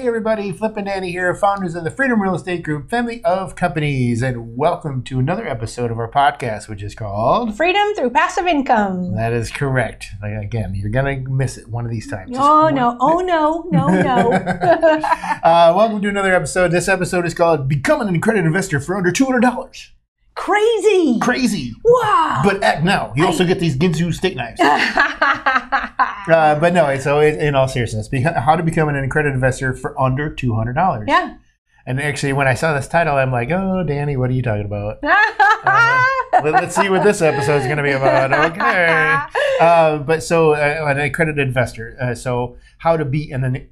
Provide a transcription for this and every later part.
Hey everybody, Flip and Dani here, founders of the Freedom Real Estate Group, family of companies, and welcome to another episode of our podcast, which is called Freedom Through Passive Income. That is correct. Again, you're going to miss it one of these times. No. Welcome to another episode. This episode is called Become an Accredited Investor for Under $200. Crazy. Wow. But act now. You also get these Ginsu steak knives. But no, so in all seriousness, how to become an accredited investor for under $200. Yeah. And actually, when I saw this title, I'm like, oh, Dani, what are you talking about? Let's see what this episode is going to be about. Okay. An accredited investor. So how to be an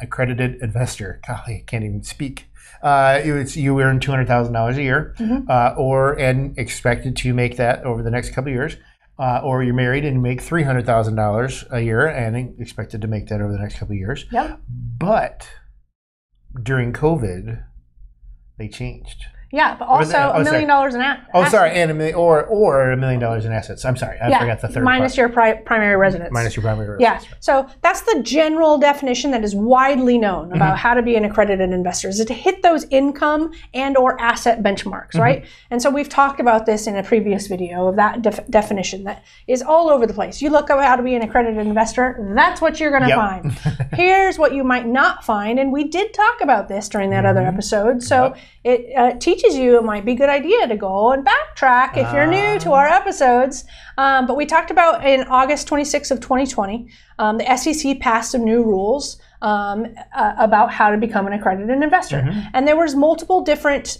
accredited investor. Golly, I can't even speak. You earn $200,000 a year, and expected to make that over the next couple of years, or you're married and make $300,000 a year and expected to make that over the next couple of years. Yep. But during COVID, they changed. Yeah, but also $1 million in assets. Oh, sorry, or $1 million in assets. I'm sorry, I forgot the third minus part. Your primary residence. Minus your primary residence. Yeah, so that's the general definition that is widely known about how to be an accredited investor, is to hit those income and or asset benchmarks, right? And so we've talked about this in a previous video of that definition that is all over the place. You look up how to be an accredited investor, that's what you're going to find. Here's what you might not find, and we did talk about this during that other episode, so it teaches you it might be a good idea to go and backtrack if you're new to our episodes. But we talked about in August 26th of 2020, the SEC passed some new rules about how to become an accredited investor. And there was multiple different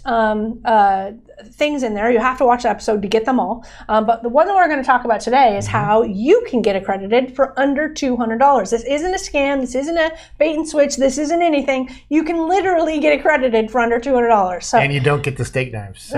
things in there. You have to watch the episode to get them all. But the one that we're going to talk about today is how you can get accredited for under $200. This isn't a scam. This isn't a bait and switch. This isn't anything. You can literally get accredited for under $200. So, and you don't get the steak knives. So.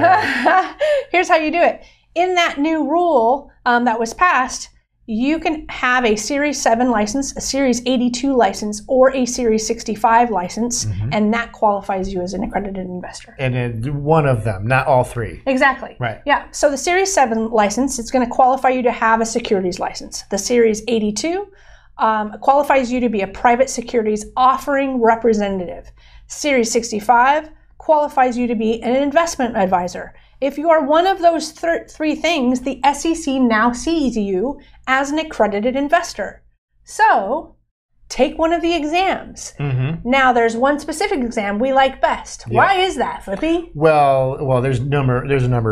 Here's how you do it. In that new rule that was passed, you can have a Series 7 license, a Series 82 license, or a Series 65 license, and that qualifies you as an accredited investor. And one of them, not all three. Exactly. Right. Yeah. So the Series 7 license, it's going to qualify you to have a securities license. The Series 82 qualifies you to be a private securities offering representative. Series 65 qualifies you to be an investment advisor. If you are one of those three things, the SEC now sees you as an accredited investor. So take one of the exams. Now there's one specific exam we like best. Yeah. Why is that, Flippy? Well, there's a number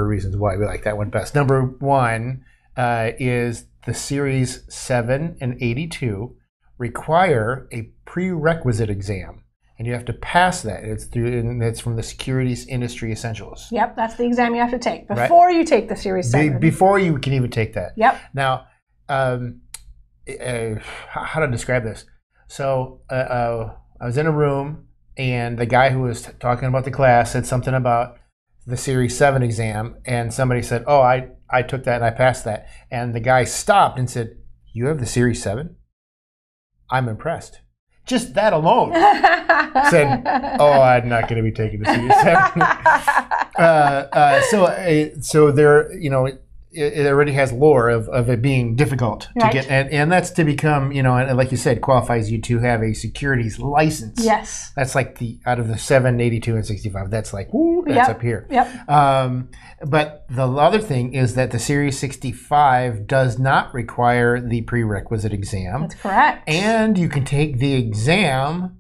of reasons why we like that one best. Number one is the Series 7 and 82 require a prerequisite exam. And you have to pass that. It's from the Securities Industry Essentials. Yep, that's the exam you have to take before you take the Series 7. Before you can even take that. Yep. Now, how to describe this? So I was in a room, and the guy who was talking about the class said something about the Series 7 exam, and somebody said, "Oh, I took that and I passed that." And the guy stopped and said, "You have the Series 7? I'm impressed." Just that alone said, "Oh, I'm not going to be taking the Series 7." So there, it already has lore of it being difficult to get, and that's to become, and like you said, qualifies you to have a securities license. Yes, that's like out of the 7, 82, and 65. That's like up here. Yep. But the other thing is that the Series 65 does not require the prerequisite exam. That's correct. And you can take the exam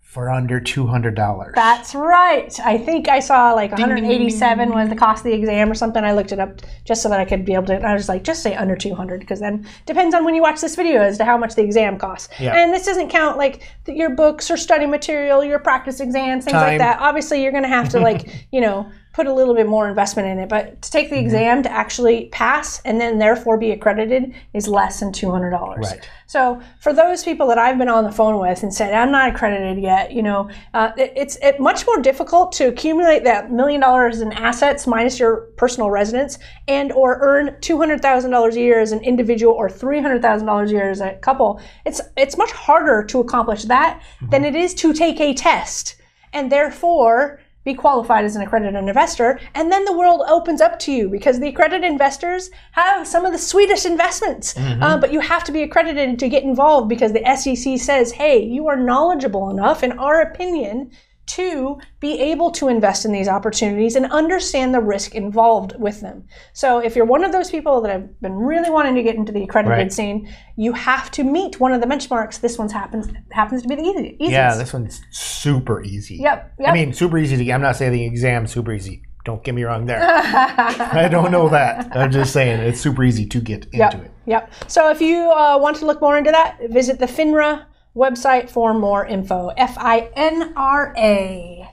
for under $200. That's right. I think I saw like $187 was the cost of the exam or something. I looked it up just so that I could be able to, and I was like, just say under $200, because then depends on when you watch this video as to how much the exam costs. Yeah. And this doesn't count like your books or study material, your practice exams, things like that. Obviously, you're going to have to put a little bit more investment in it, but to take the exam to actually pass and then therefore be accredited is less than $200. Right. So for those people that I've been on the phone with and said, "I'm not accredited yet," it's much more difficult to accumulate that $1 million in assets minus your personal residence and or earn $200,000 a year as an individual or $300,000 a year as a couple. It's much harder to accomplish that than it is to take a test, and therefore be qualified as an accredited investor, and then the world opens up to you, because the accredited investors have some of the sweetest investments. Mm-hmm. But you have to be accredited to get involved, because the SEC says, hey, you are knowledgeable enough, in our opinion, to be able to invest in these opportunities and understand the risk involved with them. So if you're one of those people that have been really wanting to get into the accredited scene, you have to meet one of the benchmarks. This one's happens to be the easiest. Yeah, this one's super easy. Yep. I mean, super easy to get. I'm not saying the exam's super easy. Don't get me wrong there. I don't know that. I'm just saying it's super easy to get into it. Yep. So if you want to look more into that, visit the FINRA website for more info. FINRA.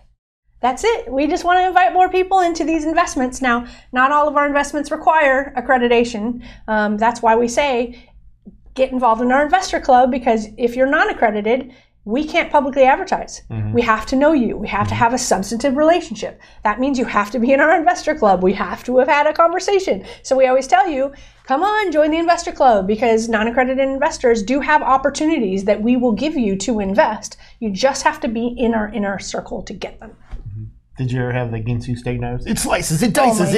That's it. We just want to invite more people into these investments. Now, not all of our investments require accreditation. That's why we say get involved in our investor club, because if you're non-accredited, we can't publicly advertise. Mm-hmm. We have to know you. We have to have a substantive relationship. That means you have to be in our investor club. We have to have had a conversation. So we always tell you, come on, join the investor club, because non-accredited investors do have opportunities that we will give you to invest. You just have to be in our inner circle to get them. Mm-hmm. Did you ever have the Ginsu steak knives? It slices, it dices,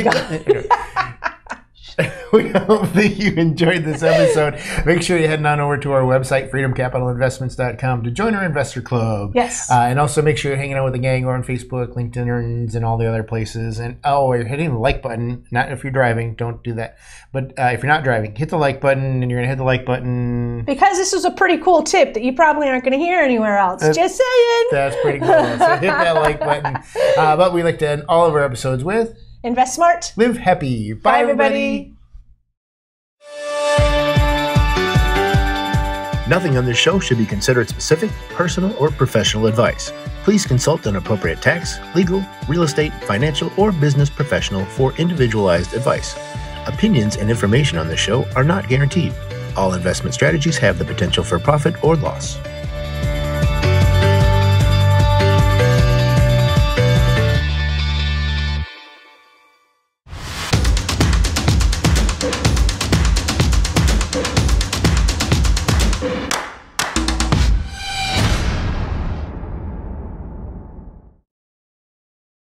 We hope that you enjoyed this episode. Make sure you head on over to our website, freedomcapitalinvestments.com, to join our investor club. Yes. And also make sure you're hanging out with the gang or on Facebook, LinkedIn, and all the other places. And you're hitting the like button. Not if you're driving. Don't do that. But if you're not driving, hit the like button, and you're going to hit the like button. Because this was a pretty cool tip that you probably aren't going to hear anywhere else. Just saying. That's pretty cool. So hit that like button. But we like to end all of our episodes with... Invest smart. Live happy. Bye, everybody. Nothing on this show should be considered specific, personal, or professional advice. Please consult an appropriate tax, legal, real estate, financial, or business professional for individualized advice. Opinions and information on this show are not guaranteed. All investment strategies have the potential for profit or loss.